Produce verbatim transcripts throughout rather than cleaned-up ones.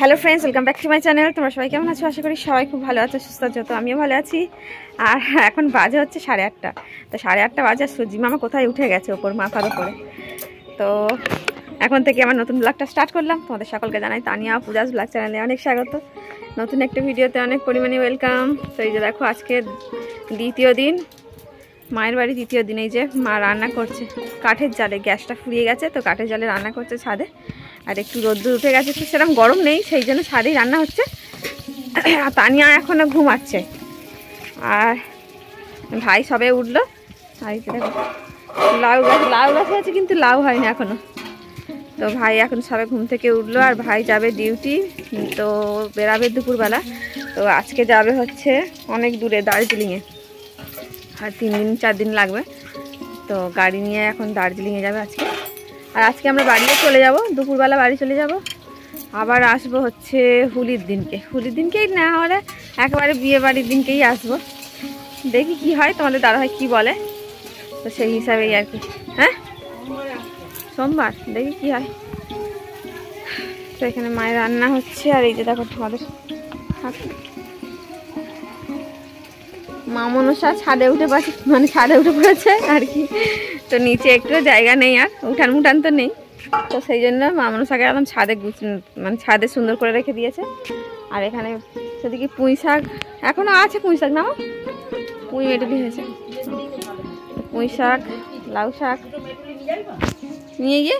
Hello friends, welcome back to my channel. তোমরা সবাই কেমন আছো? আশা করি সবাই খুব ভালো আছো, সুস্থ আছো। তো আমিও ভালো আছি। আর এখন বাজে হচ্ছে সাড়ে আটটা। তো সাড়ে আটটা বাজে আর সূর্যি মামা কোথায় উঠে গেছে ওপর মাথার ওপরে। তো এখন থেকে আমার নতুন ব্লগটা স্টার্ট করলাম। তোমাদের সকলকে জানাই তানিয়া পূজাস ব্লগ চ্যানেলে অনেক স্বাগত। নতুন একটা ভিডিওতে অনেক পরিমাণে ওয়েলকাম। তো এই যে দেখো, আজকে দ্বিতীয় দিন, মায়ের বাড়ি দ্বিতীয় দিন। এই যে মা রান্না করছে কাঠের জালে, গ্যাসটা ফুরিয়ে গেছে তো কাঠের জালে রান্না করছে ছাদে। আর একটু রোদ্দুর উঠে গেছে, ঠিক সেরকম গরম নেই, সেই জন্য ছাদেই রান্না হচ্ছে। আর তানিয়া এখনও ঘুমাচ্ছে, আর ভাই সবে উঠলো। আর দেখো লাউ গাছ, লাউ গাছ হয়েছে কিন্তু লাউ হয়নি এখনও। তো ভাই এখন সবে ঘুম থেকে উঠলো, আর ভাই যাবে ডিউটি, তো বেরাবে দুপুরবেলা। তো আজকে যাবে হচ্ছে অনেক দূরে, দার্জিলিংয়ে। আর তিন দিন চার দিন লাগবে। তো গাড়ি নিয়ে এখন দার্জিলিংয়ে যাবে আজকে। আর আজকে আমরা বাড়িতে চলে যাব, দুপুরবেলা বাড়ি চলে যাব। আবার আসব হচ্ছে হুলির দিনকে, হুলির দিনকেই না হলে একেবারে বিয়ে বাড়ির দিনকেই আসব। দেখি কি হয়, তোমাদের দাদা হয় কী বলে, তো সেই হিসাবেই আর কি। হ্যাঁ, সোমবার দেখি কি হয়। তো এখানে মায়ের রান্না হচ্ছে। আর এই যে দেখো তোমাদের মা মনসা ছাদে উঠে পাচ্ছি, মানে ছাদে উঠে পড়েছে আর কি। তো নিচে একটু জায়গা নেই, আর উঠান মুঠান তো নেই, তো সেই জন্য মা মনসাকে একদম ছাদে গুছ, মানে ছাদে সুন্দর করে রেখে দিয়েছে। আর এখানে সেদিকে পুঁই শাক এখনও আছে, পুঁই শাক না পুঁই মেটে দিয়েছে, পুঁই শাক, লাউ শাক নিয়ে গিয়ে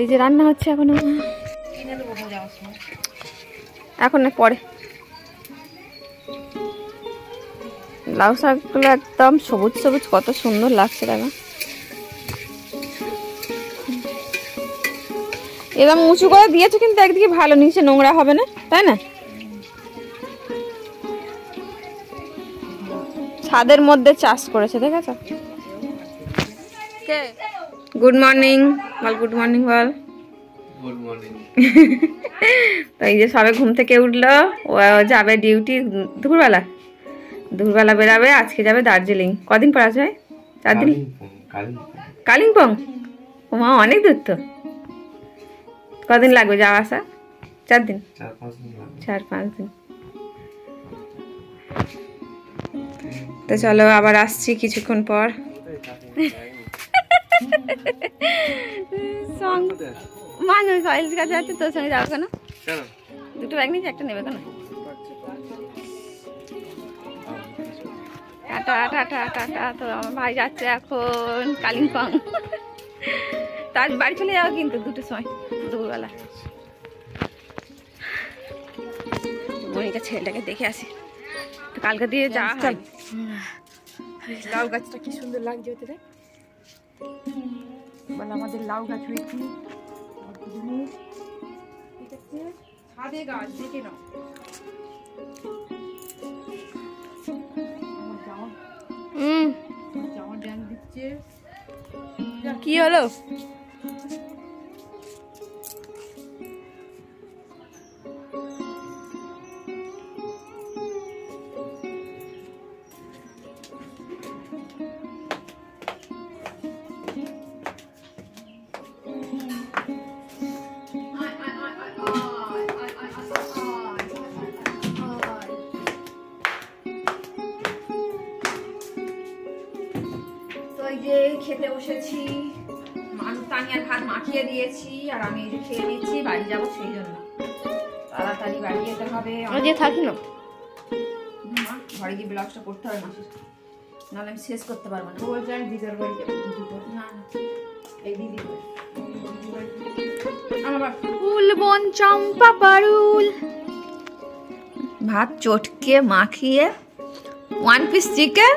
এই যে রান্না হচ্ছে এখন। এখন না পরে লাউ শাকগুলো একদম সবুজ সবুজ, কত সুন্দর লাগছে দেখো। এরকম উঁচু করে দিয়েছে কিন্তু একদিকে ভালো, নিচে নোংরা হবে না, তাই না? ছাদের মধ্যে চাষ করেছে, ঠিক আছে। গুড মর্নিং বল, গুড মর্নিং বল, গুড মর্নিং। তো এই যে সবে ঘুম থেকে উঠলো, ও যাবে ডিউটি দুপুরবেলা, দুপুরবেলা বেরাবে। আজকে যাবে দার্জিলিং। কদিন পর আসবে? চার দিন। কালিম্পং? ও মা, অনেক দূর তো। কদিন লাগবে যাওয়া আসা? চার দিন, চার পাঁচ দিন। তো চলো আবার আসছি কিছুক্ষণ পর। মানুষ সয়েলস কাছে আছে, তোর সঙ্গে যাবো কেন? দুটো ব্যাগ নিয়েছি, একটা নেবে কেন? আটা আটা আটা আটা আটা। তো আমার ভাই যাচ্ছে এখন কালিম্পং। তার বাড়ি চলে যাওয়া কিন্তু দুটোর সময়, দুপুরবেলা। মনিকা ছেলেটাকে দেখে আসি, কালকে দিয়ে যাওয়া হয়। লাউ গাছটা কি সুন্দর লাগছে ওতে, দেখ। বলে আমাদের লাউ গাছ হয়েছে, ছাদে গাছ দেখে নাও। কি হলো? খেতে বসেছি, মানুষ তানিয়ার ভাত মাখিয়ে দিয়েছি, আর আমি এই যে খেয়ে নিচ্ছি। বাড়ি যাবো সেই জন্য তাড়াতাড়ি বাড়ি যেতে হবে। থাকি না ঘরে গিয়ে ব্লগটা করতে হবে, মাসে নাহলে আমি শেষ করতে পারবো না। বলছি আমি দিদার বাড়ি যাবো, না না এই দিদি আমার ফুল বন চম্পা পারুল। ভাত চটকে মাখিয়ে ওয়ান পিস চিকেন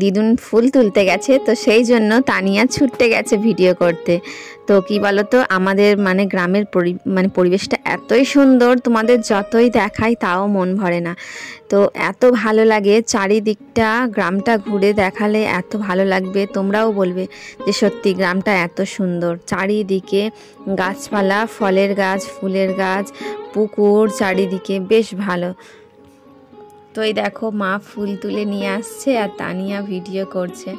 দিদুন ফুল তুলতে গেছে, তো সেই জন্য তানিয়া ছুটতে গেছে ভিডিও করতে। তো কি বলো তো, আমাদের মানে গ্রামের পরি মানে পরিবেশটা এতই সুন্দর, তোমাদের যতই দেখাই তাও মন ভরে না। তো এত ভালো লাগে চারিদিকটা, গ্রামটা ঘুরে দেখালে এত ভালো লাগবে, তোমরাও বলবে যে সত্যি গ্রামটা এত সুন্দর। চারিদিকে গাছপালা, ফলের গাছ, ফুলের গাছ, পুকুর, চারিদিকে বেশ ভালো। তো এই দেখো মা ফুল তুলে নিয়ে আসছে আর তানিয়া ভিডিও করছে।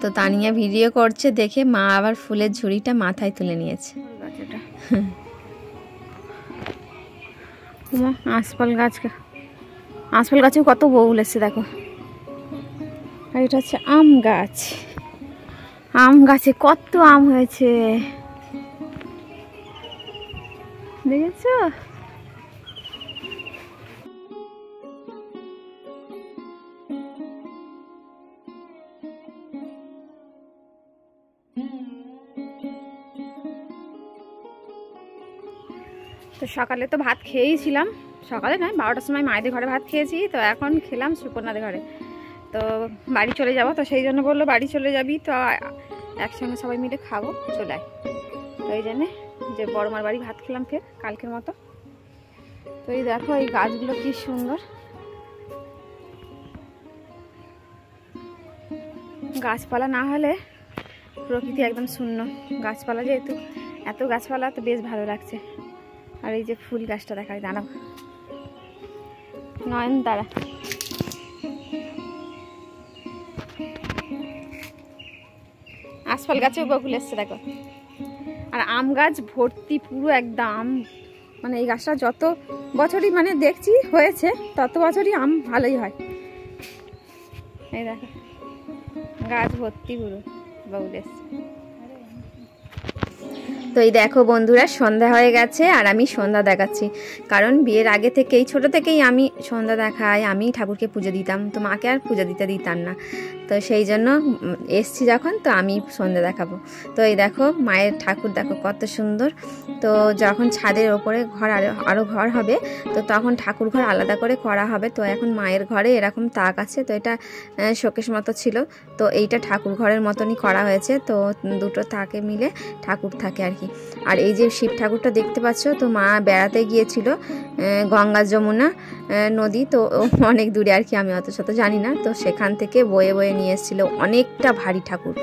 তো তানিয়া ভিডিও করছে দেখে মা আবার ফুলের ঝুড়িটা মাথায় তুলে নিয়েছে। আঁশফল গাছ, আঁশফল গাছে কত বউল এসছে দেখো। আর এটা হচ্ছে আম গাছ, আম গাছে কত আম হয়েছে দেখেছো। তো সকালে তো ভাত খেয়েইছিলাম, সকালে নয় বারোটার সময় মায়েদের ঘরে ভাত খেয়েছি, তো এখন খেলাম সুপর্ণাদের ঘরে। তো বাড়ি চলে যাবো, তো সেই জন্য বললো বাড়ি চলে যাবি, তো একসঙ্গে সবাই মিলে খাবো চলে আয়। তো এই জন্যে যে বড়মার বাড়ি ভাত খেলাম ফের কালকের মতো। তো এই দেখো এই গাছগুলো কি সুন্দর, গাছপালা না হলে প্রকৃতি একদম শূন্য। গাছপালা যেহেতু এত গাছপালা, তো বেশ ভালো লাগছে। আর এই যে ফুল গাছটা দেখাই, দাঁড়াও নয়ন দাঁড়া। আশফল গাছে বকুল এসছে দেখো, আর আম গাছ ভর্তি পুরো একদম। মানে এই গাছটা যত বছরই মানে দেখছি হয়েছে তত বছরই আম ভালোই হয়। এই দেখো গাছ ভর্তি পুরো বকুল এসছে। তো এই দেখো বন্ধুরা সন্ধ্যা হয়ে গেছে, আর আমি সন্ধ্যা দেখাচ্ছি, কারণ বিয়ের আগে থেকেই ছোটো থেকেই আমি সন্ধ্যা দেখাই, আমি ঠাকুরকে পুজো দিতাম, তো মাকে আর পুজো দিতে দিতাম না। তো সেই জন্য এসছি যখন, তো আমি সন্ধ্যা দেখাবো। তো এই দেখো মায়ের ঠাকুর দেখো কত সুন্দর। তো যখন ছাদের ওপরে ঘর আরও আরও ঘর হবে, তো তখন ঠাকুর ঘর আলাদা করে করা হবে। তো এখন মায়ের ঘরে এরকম তাক আছে, তো এটা শোকেশ মতো ছিল, তো এইটা ঠাকুর ঘরের মতনই করা হয়েছে। তো দুটো তাকে মিলে ঠাকুর থাকে আর কি। আর এই যে শিব ঠাকুরটা দেখতে পাচ্ছ, তো মা বেড়াতে গিয়েছিল গঙ্গা যমুনা নদী, তো অনেক দূরে আর কি, আমি অত শত জানি না। তো সেখান থেকে বয়ে বয়ে নিয়ে এসেছিল, অনেকটা ভারী ঠাকুর।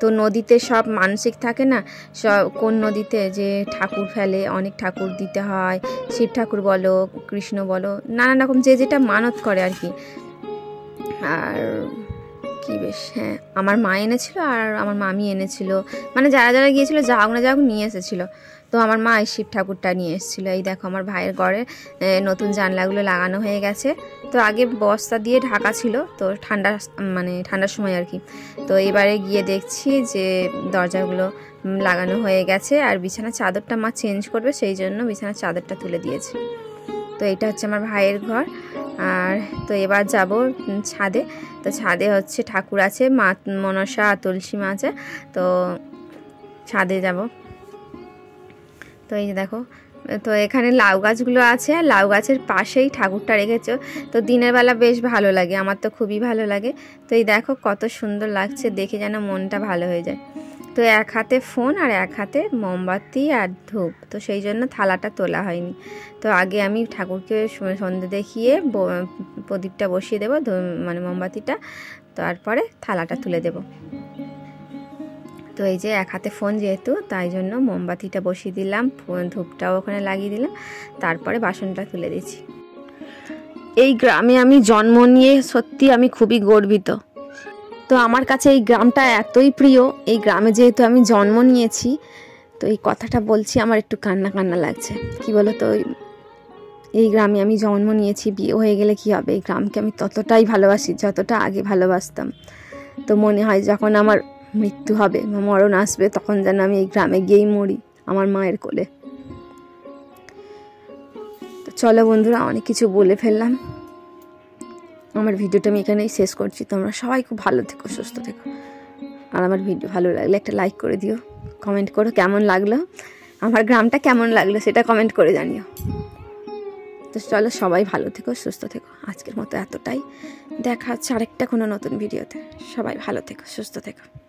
তো নদীতে সব মানসিক থাকে না, সব কোন নদীতে যে ঠাকুর ফেলে, অনেক ঠাকুর দিতে হয়, শিব ঠাকুর বলো, কৃষ্ণ বলো, নানান রকম যে যেটা মানত করে আর কি। আর কি বেশ, হ্যাঁ আমার মা এনেছিল আর আমার মামি এনেছিল, মানে যারা যারা গিয়েছিল যা হোক না যা হোক নিয়ে এসেছিল। তো আমার মা এই শিব ঠাকুরটা নিয়ে এসেছিলো। এই দেখো আমার ভাইয়ের ঘরে নতুন জানলাগুলো লাগানো হয়ে গেছে, তো আগে বস্তা দিয়ে ঢাকা ছিল, তো ঠান্ডা মানে ঠান্ডার সময় আর কি। তো এবারে গিয়ে দেখছি যে দরজাগুলো লাগানো হয়ে গেছে, আর বিছানার চাদরটা মা চেঞ্জ করবে, সেই জন্য বিছানার চাদরটা তুলে দিয়েছে। তো এটা হচ্ছে আমার ভাইয়ের ঘর। আর তো এবার যাব ছাদে, তো ছাদে হচ্ছে ঠাকুর আছে, মা মনসা আর তুলসী মা আছে, তো ছাদে যাব। তো এই যে দেখো, তো এখানে লাউ গাছগুলো আছে, আর লাউ গাছের পাশেই ঠাকুরটা রেখেছো, তো দিনের বেলা বেশ ভালো লাগে, আমার তো খুবই ভালো লাগে। তো এই দেখো কত সুন্দর লাগছে দেখে, যেন মনটা ভালো হয়ে যায়। তো এক হাতে ফোন আর এক হাতে মোমবাতি আর ধূপ, তো সেই জন্য থালাটা তোলা হয়নি। তো আগে আমি ঠাকুরকে সন্ধে দেখিয়ে প্রদীপটা বসিয়ে দেবো, মানে মোমবাতিটা, তারপরে থালাটা তুলে দেব। তো এই যে এক হাতে ফোন যেহেতু, তাই জন্য মোমবাতিটা বসিয়ে দিলাম, ধূপটাও ওখানে লাগিয়ে দিলাম, তারপরে বাসনটা তুলে দিচ্ছি। এই গ্রামে আমি জন্ম নিয়ে সত্যি আমি খুবই গর্বিত। তো আমার কাছে এই গ্রামটা এতই প্রিয়, এই গ্রামে যেহেতু আমি জন্ম নিয়েছি, তো এই কথাটা বলছি আমার একটু কান্না কান্না লাগছে। কি বলো তো, এই গ্রামে আমি জন্ম নিয়েছি, বিয়ে হয়ে গেলে কি হবে, এই গ্রামকে আমি ততটাই ভালোবাসি যতটা আগে ভালোবাসতাম। তো মনে হয় যখন আমার মৃত্যু হবে বা মরণ আসবে, তখন যেন আমি এই গ্রামে গিয়েই মরি, আমার মায়ের কোলে। তো চলো বন্ধুরা, অনেক কিছু বলে ফেললাম, আমার ভিডিওটা আমি এখানেই শেষ করছি। তোমরা সবাই খুব ভালো থেকো, সুস্থ থেকো, আর আমার ভিডিও ভালো লাগলে একটা লাইক করে দিও, কমেন্ট করো কেমন লাগলো, আমার গ্রামটা কেমন লাগলো সেটা কমেন্ট করে জানিও। তো চলো সবাই ভালো থেকো, সুস্থ থেকো। আজকের মতো এতটাই, দেখা হচ্ছে আরেকটা কোনো নতুন ভিডিওতে। সবাই ভালো থেকো, সুস্থ থেকো।